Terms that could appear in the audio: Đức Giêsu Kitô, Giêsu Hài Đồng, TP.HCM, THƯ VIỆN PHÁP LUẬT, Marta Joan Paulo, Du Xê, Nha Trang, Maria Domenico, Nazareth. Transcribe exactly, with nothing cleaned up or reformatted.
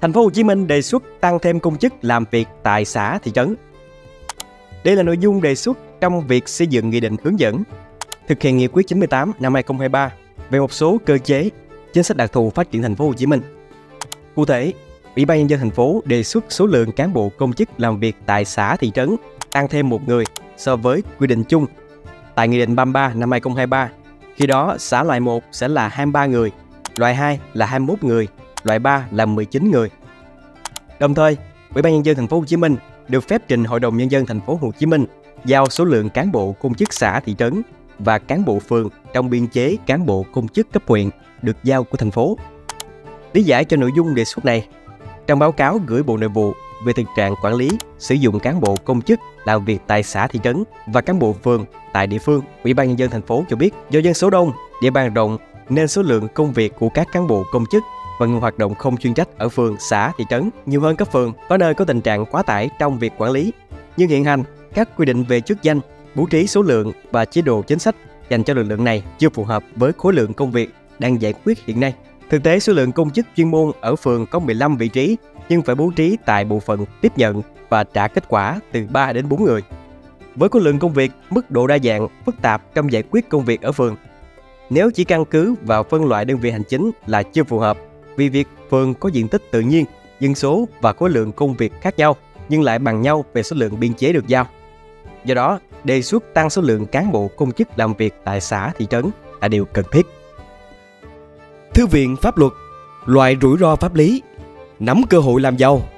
Thành phố Hồ Chí Minh đề xuất tăng thêm công chức làm việc tại xã, thị trấn. Đây là nội dung đề xuất trong việc xây dựng nghị định hướng dẫn thực hiện nghị quyết chín mươi tám năm hai không hai ba về một số cơ chế, chính sách đặc thù phát triển thành phố Hồ Chí Minh. Cụ thể, Ủy ban nhân dân thành phố đề xuất số lượng cán bộ công chức làm việc tại xã, thị trấn tăng thêm một người so với quy định chung tại Nghị định ba mươi ba năm hai không hai ba. Khi đó, xã loại một sẽ là hai mươi ba người, loại hai là hai mươi mốt người, loại ba là mười chín người. Đồng thời, Ủy ban nhân dân thành phố Hồ Chí Minh được phép trình Hội đồng nhân dân thành phố Hồ Chí Minh giao số lượng cán bộ công chức xã, thị trấn và cán bộ phường trong biên chế cán bộ công chức cấp huyện được giao của thành phố. Lý giải cho nội dung đề xuất này, trong báo cáo gửi Bộ Nội vụ về thực trạng quản lý, sử dụng cán bộ công chức làm việc tại xã, thị trấn và cán bộ phường tại địa phương, Ủy ban nhân dân thành phố cho biết do dân số đông, địa bàn rộng nên số lượng công việc của các cán bộ công chức và người hoạt động không chuyên trách ở phường, xã, thị trấn nhiều hơn cấp phường, có nơi có tình trạng quá tải trong việc quản lý. Nhưng hiện hành, các quy định về chức danh, bố trí số lượng và chế độ chính sách dành cho lực lượng này chưa phù hợp với khối lượng công việc đang giải quyết hiện nay. Thực tế, số lượng công chức chuyên môn ở phường có mười lăm vị trí nhưng phải bố trí tại bộ phận tiếp nhận và trả kết quả từ ba đến bốn người. Với khối lượng công việc, mức độ đa dạng, phức tạp trong giải quyết công việc ở phường, nếu chỉ căn cứ vào phân loại đơn vị hành chính là chưa phù hợp, vì việc phường có diện tích tự nhiên, dân số và khối lượng công việc khác nhau nhưng lại bằng nhau về số lượng biên chế được giao. Do đó, đề xuất tăng số lượng cán bộ công chức làm việc tại xã, thị trấn là điều cần thiết. Thư viện pháp luật, loại rủi ro pháp lý, nắm cơ hội làm giàu.